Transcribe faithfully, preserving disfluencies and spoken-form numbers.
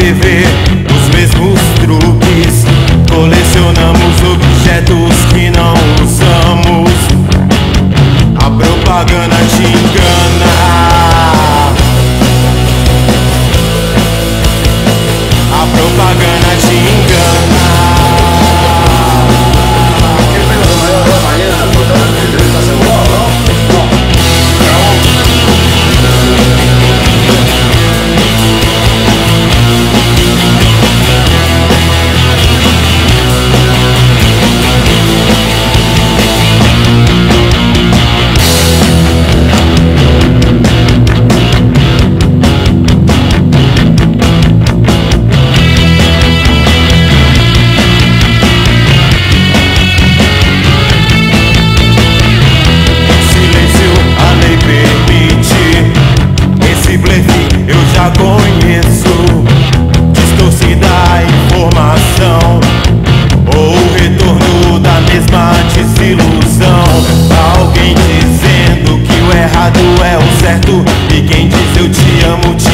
T V, os mesmos truques. Colecionamos objetos que não usamos. A propaganda te engana. A propaganda te engana. Alguém dizendo que o errado é o certo, e quem diz eu te amo te